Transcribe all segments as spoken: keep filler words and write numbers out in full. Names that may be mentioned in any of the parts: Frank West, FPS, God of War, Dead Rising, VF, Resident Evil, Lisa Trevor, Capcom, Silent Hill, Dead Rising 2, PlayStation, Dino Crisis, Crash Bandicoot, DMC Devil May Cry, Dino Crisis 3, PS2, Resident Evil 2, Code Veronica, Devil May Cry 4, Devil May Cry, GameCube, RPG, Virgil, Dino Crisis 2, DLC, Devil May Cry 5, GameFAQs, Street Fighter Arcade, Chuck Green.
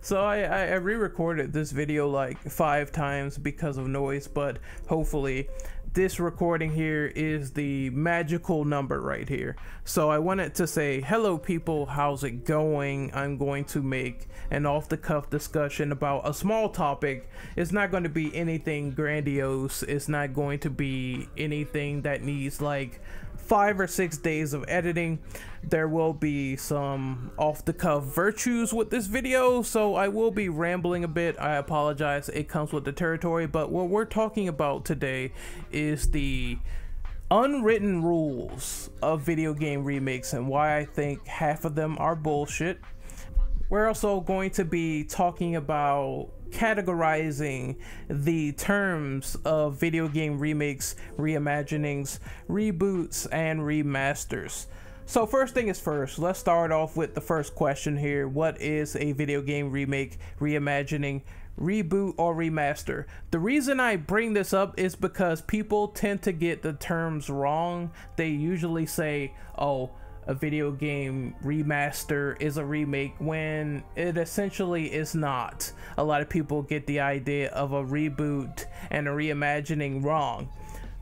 So I, I, I re-recorded this video like five times because of noise, but hopefully this recording here is the magical number right here. So I wanted to say, hello people, how's it going? I'm going to make an off-the-cuff discussion about a small topic. It's not going to be anything grandiose. It's not going to be anything that needs like five or six days of editing. There will be some off-the-cuff virtues with this video, so I will be rambling a bit. I apologize, it comes with the territory. But what we're talking about today is the unwritten rules of video game remakes and why I think half of them are bullshit. We're also going to be talking about categorizing the terms of video game remakes, reimaginings, reboots, and remasters. So first thing is first, let's start off with the first question here. What is a video game remake, reimagining, reboot, or remaster? The reason I bring this up is because people tend to get the terms wrong. They usually say, oh, a video game remaster is a remake, when it essentially is not. A lot of people get the idea of a reboot and a reimagining wrong.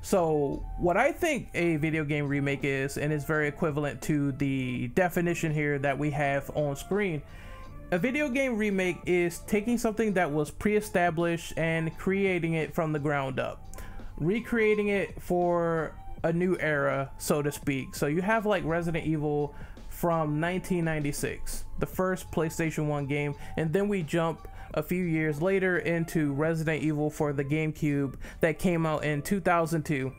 So what I think a video game remake is, and it's very equivalent to the definition here that we have on screen, a video game remake is taking something that was pre-established and creating it from the ground up, recreating it for a new era, so to speak. So you have like Resident Evil from nineteen ninety-six, the first PlayStation one game, and then we jump a few years later into Resident Evil for the GameCube that came out in two thousand two.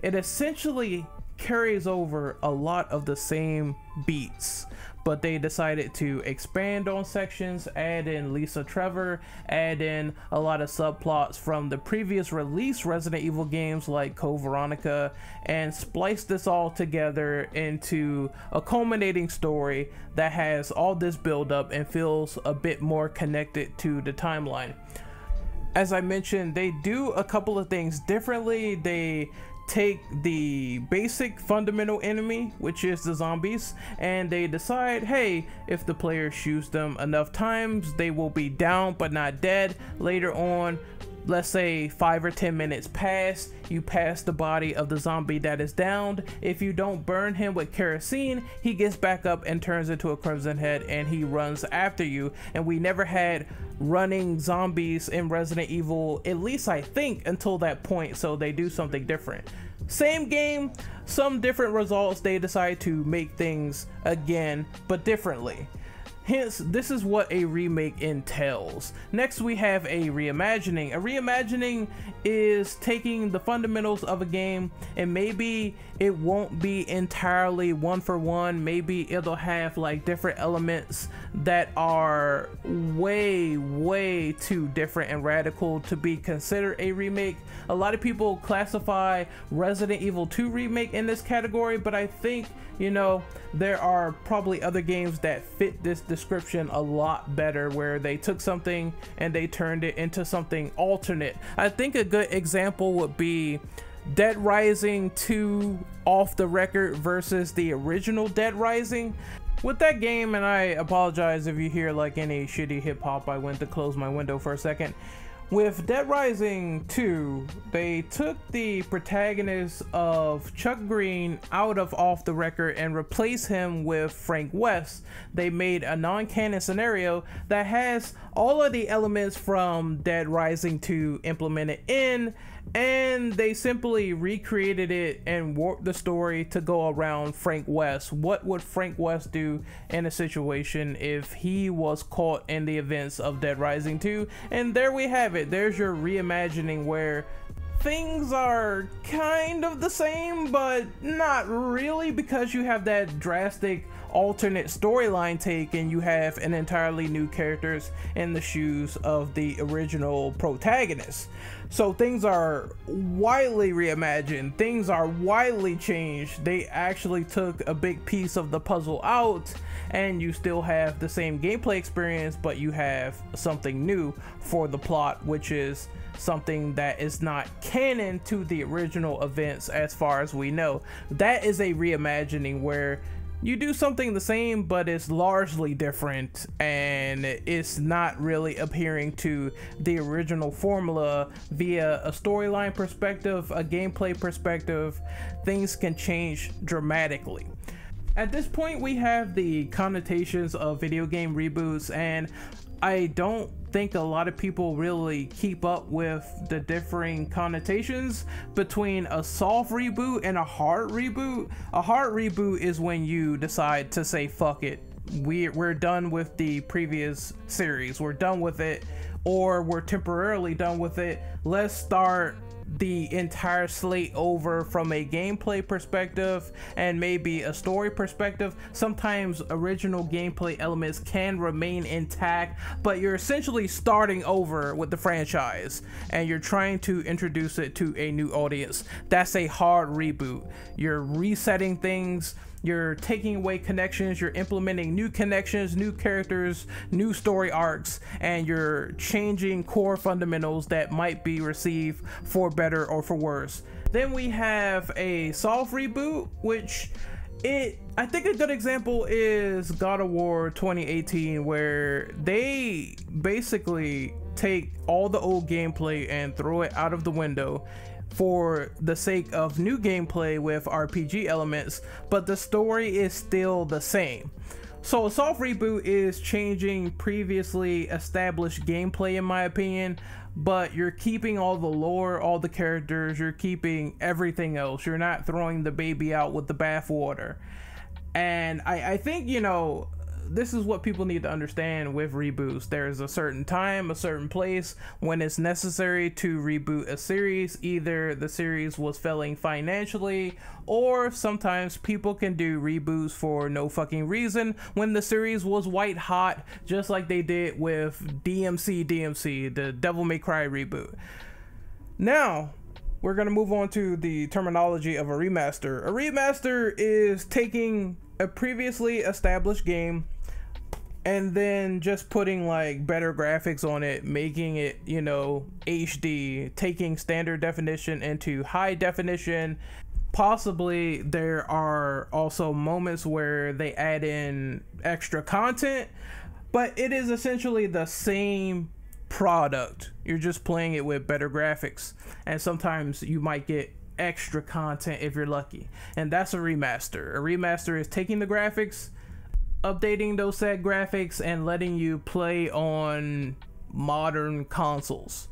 It essentially carries over a lot of the same beats, but they decided to expand on sections, add in Lisa Trevor, add in a lot of subplots from the previous release Resident Evil games like Code Veronica, and splice this all together into a culminating story that has all this build up and feels a bit more connected to the timeline. As I mentioned, they do a couple of things differently. They take the basic fundamental enemy, which is the zombies, and they decide, hey, if the player shoots them enough times, they will be down but not dead. Later on, let's say five or ten minutes pass, you pass the body of the zombie that is downed. If you don't burn him with kerosene, he gets back up and turns into a crimson head and he runs after you. And we never had running zombies in Resident Evil, at least I think, until that point, so they do something different. Same game, some different results. They decide to make things again, but differently. Hence, this is what a remake entails. Next, we have a reimagining. A reimagining is taking the fundamentals of a game, and maybe it won't be entirely one for one. Maybe it'll have like different elements that are way, way too different and radical to be considered a remake. A lot of people classify Resident Evil two remake in this category, but I think, you know, there are probably other games that fit this description a lot better, where they took something and they turned it into something alternate. I think a good example would be Dead Rising two off the record versus the original Dead Rising. With that game, and I apologize if you hear like any shitty hip hop, I went to close my window for a second. With Dead Rising two, they took the protagonist of Chuck Green out of off the record and replaced him with Frank West. They made a non-canon scenario that has all of the elements from Dead Rising two implemented in, and they simply recreated it and warped the story to go around Frank West. What would Frank West do in a situation if he was caught in the events of Dead Rising two? And there we have it. There's your reimagining, where things are kind of the same but not really, because you have that drastic alternate storyline take and you have an entirely new characters in the shoes of the original protagonist. So things are widely reimagined, things are widely changed. They actually took a big piece of the puzzle out, and you still have the same gameplay experience, but you have something new for the plot, which is something that is not canon to the original events as far as we know. That is a reimagining, where you do something the same, but it's largely different, and it's not really appearing to the original formula via a storyline perspective, a gameplay perspective. Things can change dramatically. At this point, we have the connotations of video game reboots, and I don't think a lot of people really keep up with the differing connotations between a soft reboot and a hard reboot. A hard reboot is when you decide to say, fuck it, we're, we're done with the previous series, we're done with it, or we're temporarily done with it, let's start the entire slate over from a gameplay perspective and maybe a story perspective. Sometimes original gameplay elements can remain intact, but you're essentially starting over with the franchise and you're trying to introduce it to a new audience. That's a hard reboot. You're resetting things, you're taking away connections, you're implementing new connections, new characters, new story arcs, and you're changing core fundamentals that might be received for better or for worse. Then we have a soft reboot, which it I think a good example is God of War twenty eighteen, where they basically take all the old gameplay and throw it out of the window for the sake of new gameplay with R P G elements, but the story is still the same. So a soft reboot is changing previously established gameplay, in my opinion, but you're keeping all the lore, all the characters, you're keeping everything else. You're not throwing the baby out with the bathwater. And I, I think, you know, this is what people need to understand with reboots. There's a certain time, a certain place when it's necessary to reboot a series. Either the series was failing financially, or sometimes people can do reboots for no fucking reason when the series was white hot, just like they did with D M C, D M C, the Devil May Cry reboot. Now, we're gonna move on to the terminology of a remaster. A remaster is taking a previously established game and then just putting like better graphics on it, making it, you know, H D, taking standard definition into high definition. Possibly there are also moments where they add in extra content, but it is essentially the same product. You're just playing it with better graphics, and sometimes you might get extra content if you're lucky, and that's a remaster. A remaster is taking the graphics, updating those sad graphics, and letting you play on modern consoles.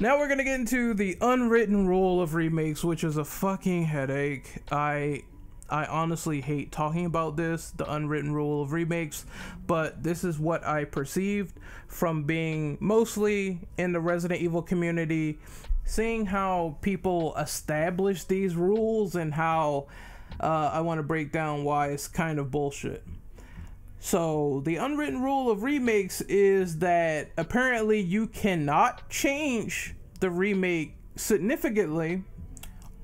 Now we're gonna get into the unwritten rule of remakes, which is a fucking headache. I I honestly hate talking about this, the unwritten rule of remakes, but this is what I perceived from being mostly in the Resident Evil community, seeing how people establish these rules and how uh, I want to break down why it's kind of bullshit. So the unwritten rule of remakes is that apparently you cannot change the remake significantly,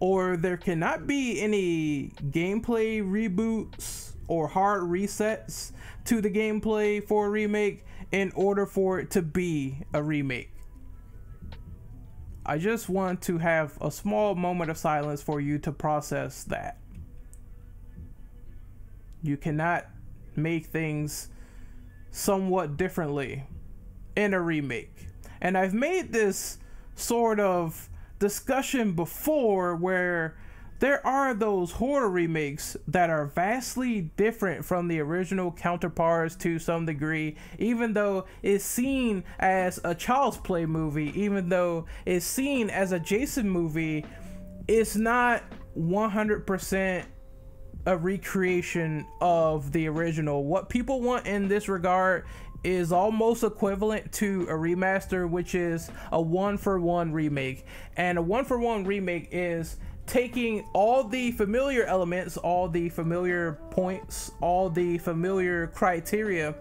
or there cannot be any gameplay reboots or hard resets to the gameplay for a remake in order for it to be a remake. I just want to have a small moment of silence for you to process that. You cannot make things somewhat differently in a remake. And I've made this sort of discussion before where there are those horror remakes that are vastly different from the original counterparts to some degree, even though it's seen as a child's play movie, even though it's seen as a Jason movie, it's not one hundred percent a recreation of the original. What people want in this regard is almost equivalent to a remaster, which is a one-for-one remake. And a one-for-one remake is taking all the familiar elements, all the familiar points, all the familiar criteria,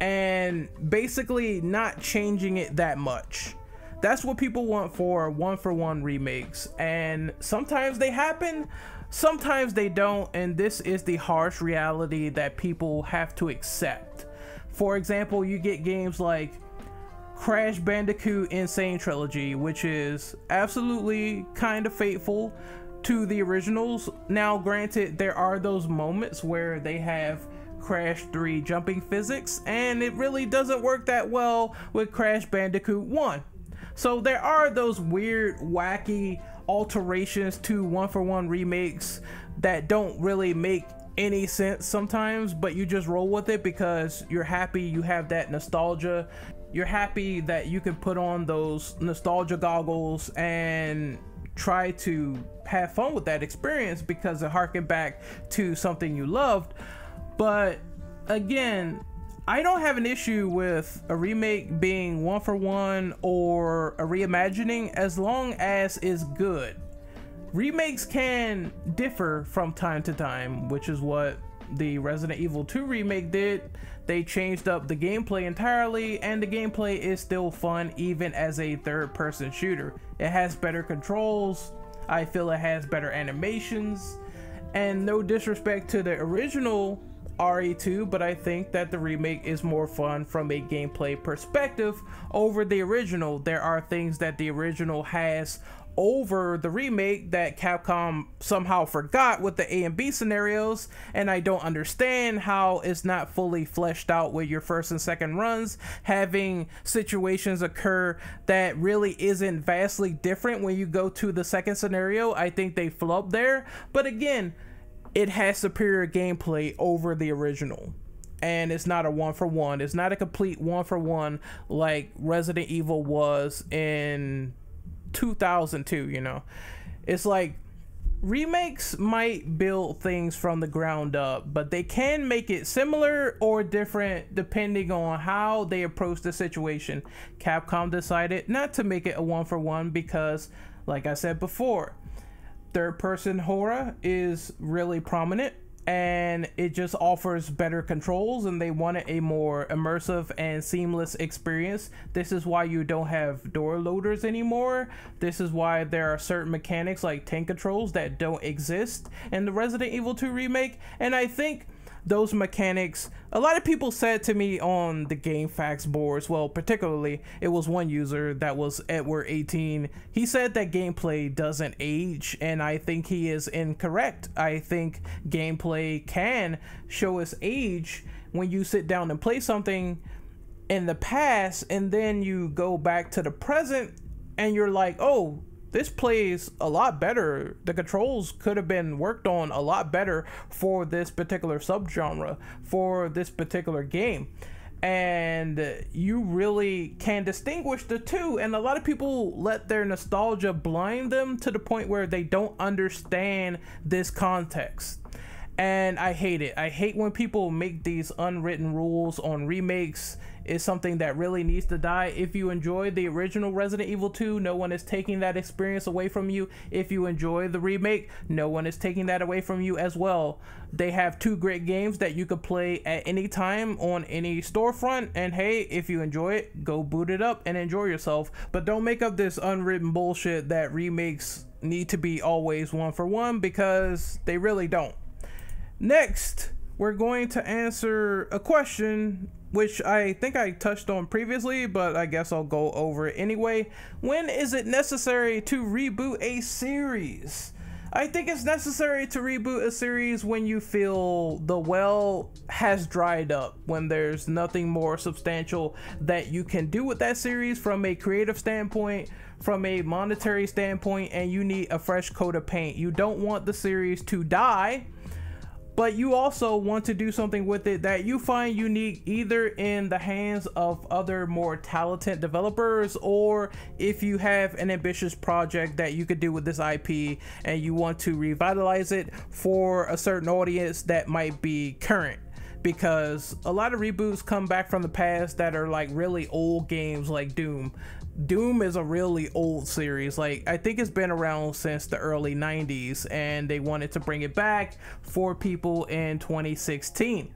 and basically not changing it that much. That's what people want for one-for-one remakes, and sometimes they happen, sometimes they don't, and this is the harsh reality that people have to accept. For example, you get games like Crash Bandicoot Insane Trilogy, which is absolutely kind of faithful to the originals. Now granted, there are those moments where they have Crash three jumping physics, and it really doesn't work that well with Crash Bandicoot one. So there are those weird, wacky alterations to one-for-one remakes that don't really make any sense sometimes, but you just roll with it because you're happy you have that nostalgia. You're happy that you can put on those nostalgia goggles and try to have fun with that experience because it harkened back to something you loved. But again, I don't have an issue with a remake being one for one or a reimagining as long as it's good. Remakes can differ from time to time, which is what the Resident Evil two remake did. They changed up the gameplay entirely, and the gameplay is still fun even as a third person shooter. It has better controls, I feel it has better animations, and no disrespect to the original R E two, but I think that the remake is more fun from a gameplay perspective over the original. There are things that the original has over the remake that Capcom somehow forgot with the A and B scenarios, and I don't understand how it's not fully fleshed out with your first and second runs, having situations occur that really isn't vastly different when you go to the second scenario. I think they flubbed there, but again, it has superior gameplay over the original. And it's not a one-for-one. It's not a complete one-for-one like Resident Evil was in two thousand two, you know. It's like, remakes might build things from the ground up, but they can make it similar or different depending on how they approach the situation. Capcom decided not to make it a one-for-one because, like I said before, third-person horror is really prominent and it just offers better controls, and they wanted a more immersive and seamless experience. This is why you don't have door loaders anymore. This is why there are certain mechanics like tank controls that don't exist in the Resident Evil two remake. And I think those mechanics, a lot of people said to me on the GameFAQs boards, well, particularly it was one user that was Edward eighteen, he said that gameplay doesn't age, and I think he is incorrect. I think gameplay can show its age when you sit down and play something in the past and then you go back to the present and you're like, oh, this plays a lot better. The controls could have been worked on a lot better for this particular subgenre, for this particular game. And you really can distinguish the two. And a lot of people let their nostalgia blind them to the point where they don't understand this context. And I hate it. I hate when people make these unwritten rules on remakes. It's something that really needs to die. If you enjoyed the original Resident Evil two, no one is taking that experience away from you. If you enjoy the remake, no one is taking that away from you as well. They have two great games that you could play at any time on any storefront, and hey, if you enjoy it, go boot it up and enjoy yourself. But don't make up this unwritten bullshit that remakes need to be always one for one, because they really don't. Next, we're going to answer a question which I think I touched on previously, but I guess I'll go over it anyway. When is it necessary to reboot a series? I think it's necessary to reboot a series when you feel the well has dried up, when there's nothing more substantial that you can do with that series from a creative standpoint, from a monetary standpoint, and you need a fresh coat of paint. You don't want the series to die, but you also want to do something with it that you find unique, either in the hands of other more talented developers, or if you have an ambitious project that you could do with this I P and you want to revitalize it for a certain audience that might be current. Because a lot of reboots come back from the past that are like really old games, like Doom. Doom is a really old series. Like, I think it's been around since the early nineties, and they wanted to bring it back for people in twenty sixteen.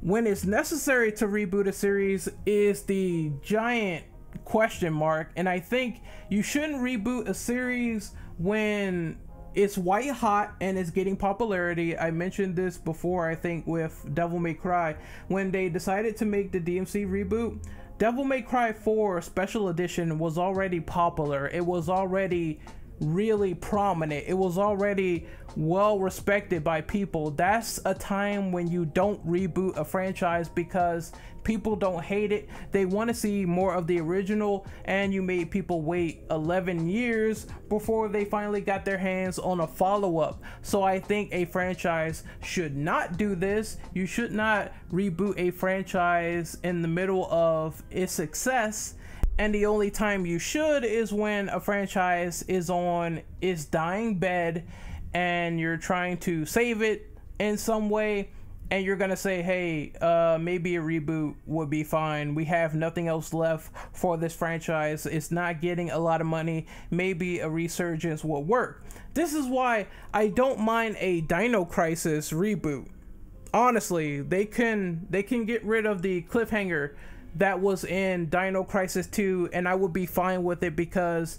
When it's necessary to reboot a series is the giant question mark, and I think you shouldn't reboot a series when it's white hot and it's getting popularity. I mentioned this before, I think, with Devil May Cry. When they decided to make the D M C reboot, Devil May Cry four Special Edition was already popular. It was already really prominent. It was already well respected by people. That's a time when you don't reboot a franchise because people don't hate it. They want to see more of the original, and you made people wait eleven years before they finally got their hands on a follow-up. So I think a franchise should not do this. You should not reboot a franchise in the middle of its success. And the only time you should is when a franchise is on its dying bed and you're trying to save it in some way, and you're gonna say, hey, uh, maybe a reboot would be fine. We have nothing else left for this franchise. It's not getting a lot of money. Maybe a resurgence will work. This is why I don't mind a Dino Crisis reboot. Honestly, they can, they can get rid of the cliffhanger that was in Dino Crisis two, and I would be fine with it, because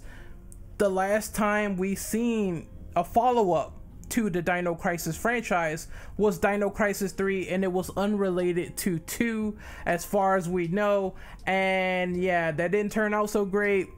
the last time we seen a follow-up to the Dino Crisis franchise was Dino Crisis three, and it was unrelated to two as far as we know. And yeah, that didn't turn out so great.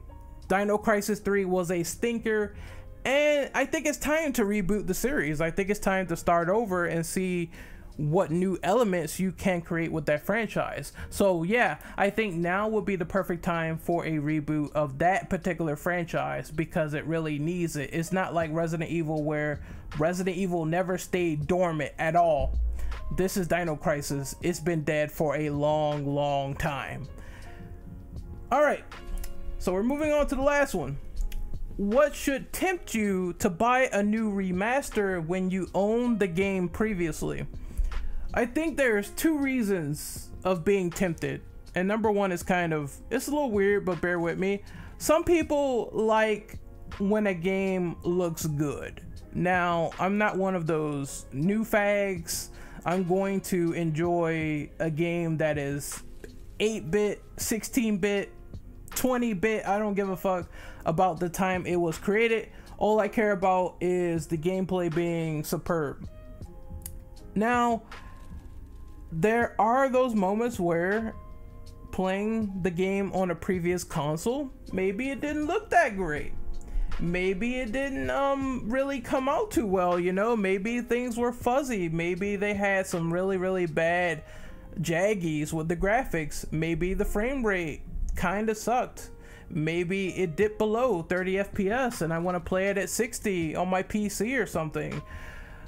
Dino Crisis three was a stinker, and I think it's time to reboot the series. I think it's time to start over and see what new elements you can create with that franchise. So yeah, I think now would be the perfect time for a reboot of that particular franchise, because it really needs it. It's not like Resident Evil, where Resident Evil never stayed dormant at all. This is Dino Crisis. It's been dead for a long, long time. All right, so we're moving on to the last one. What should tempt you to buy a new remaster when you owned the game previously? I think there's two reasons of being tempted, and number one is kind of, it's a little weird, but bear with me. Some people like when a game looks good. Now, I'm not one of those new fags. I'm going to enjoy a game that is eight bit, sixteen bit, twenty bit. I don't give a fuck about the time it was created. All I care about is the gameplay being superb. Now, there are those moments where playing the game on a previous console, maybe it didn't look that great. Maybe it didn't um, really come out too well, you know? Maybe things were fuzzy. Maybe they had some really, really bad jaggies with the graphics. Maybe the frame rate kind of sucked. Maybe it dipped below thirty F P S and I want to play it at sixty on my P C or something.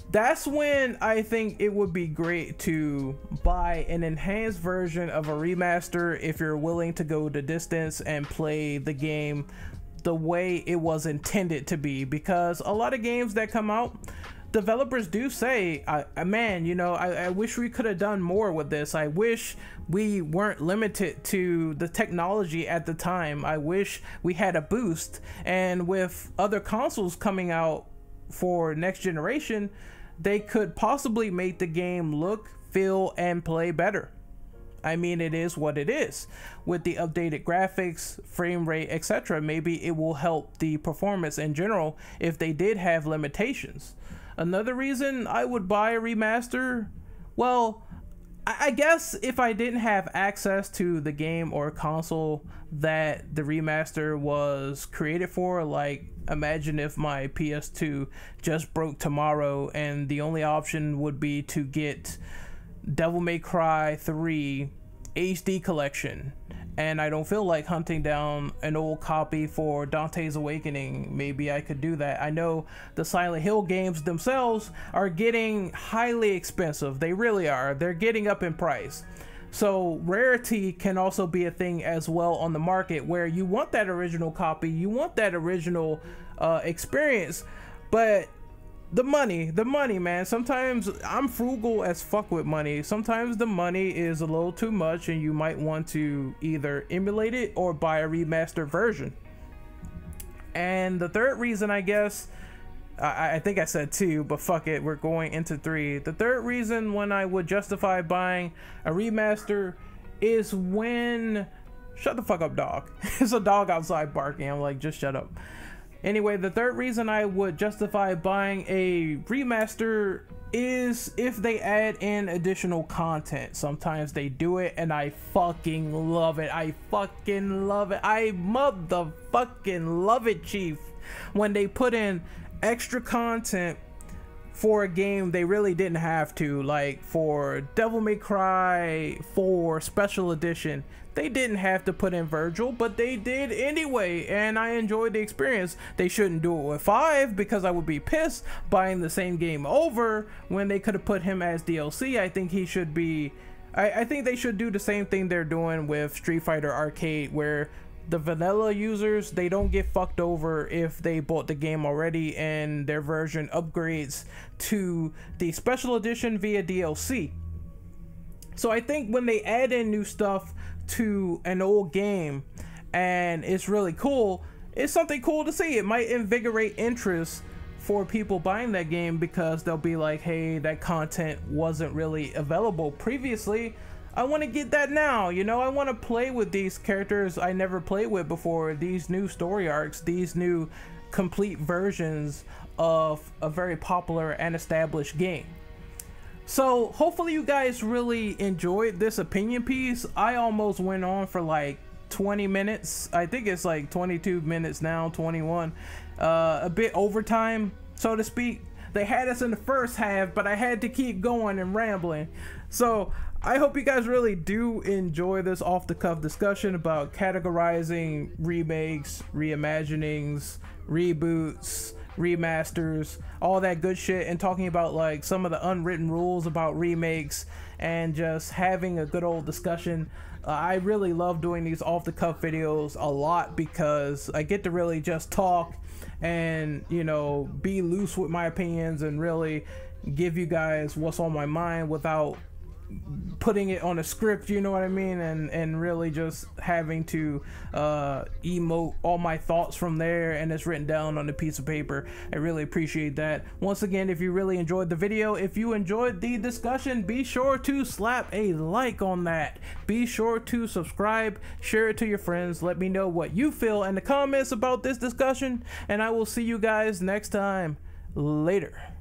That's when I think it would be great to buy an enhanced version of a remaster if you're willing to go the distance and play the game the way it was intended to be. Because a lot of games that come out, developers do say, I, I, man, you know, I, I wish we could have done more with this. I wish we weren't limited to the technology at the time. I wish we had a boost. And with other consoles coming out for next generation, they could possibly make the game look, feel, and play better. I mean, it is what it is. With the updated graphics, frame rate, et cetera, maybe it will help the performance in general if they did have limitations. Another reason I would buy a remaster, well, I guess if I didn't have access to the game or console that the remaster was created for, like, imagine if my P S two just broke tomorrow and the only option would be to get Devil May Cry three H D collection, and I don't feel like hunting down an old copy for Dante's Awakening. Maybe I could do that. I know the Silent Hill games themselves are getting highly expensive. They really are. They're getting up in price. So rarity can also be a thing as well on the market, where you want that original copy, you want that original uh, experience, but the money, the money, man. Sometimes I'm frugal as fuck with money. Sometimes the money is a little too much, and you might want to either emulate it or buy a remastered version. And the third reason, I guess, I, I think I said two, but fuck it, we're going into three. The third reason when I would justify buying a remaster is when, shut the fuck up, dog. It's a dog outside barking. I'm like, just shut up. Anyway, the third reason I would justify buying a remaster is if they add in additional content. Sometimes they do it, and I fucking love it. I fucking love it. I motherfucking love it, Chief. when they put in extra content for a game they really didn't have to. Like for Devil May Cry four Special Edition, they didn't have to put in Virgil, but they did anyway, and I enjoyed the experience. They shouldn't do it with five, because I would be pissed buying the same game over when they could have put him as D L C. I think he should be, I, I think they should do the same thing they're doing with Street Fighter Arcade, where the vanilla users, they don't get fucked over if they bought the game already and their version upgrades to the special edition via D L C. So I think when they add in new stuff to an old game and it's really cool, it's something cool to see. It might invigorate interest for people buying that game, because they'll be like, hey, that content wasn't really available previously. I want to get that now, you know. I want to play with these characters I never played with before, these new story arcs, these new complete versions of a very popular and established game. So hopefully you guys really enjoyed this opinion piece. I almost went on for like twenty minutes. I think it's like twenty-two minutes now, twenty-one, uh, a bit overtime, so to speak. They had us in the first half, but I had to keep going and rambling. So I hope you guys really do enjoy this off-the-cuff discussion about categorizing remakes, reimaginings, reboots, remasters, all that good shit, and talking about like some of the unwritten rules about remakes and just having a good old discussion. uh, I really love doing these off-the-cuff videos a lot, because I get to really just talk and, you know, be loose with my opinions and really give you guys what's on my mind without putting it on a script, you know what I mean, and and really just having to uh emote all my thoughts from there, and it's written down on a piece of paper. I really appreciate that. Once again, if you really enjoyed the video, if you enjoyed the discussion, be sure to slap a like on that. Be sure to subscribe, share it to your friends. Let me know what you feel in the comments about this discussion, and I will see you guys next time. Later.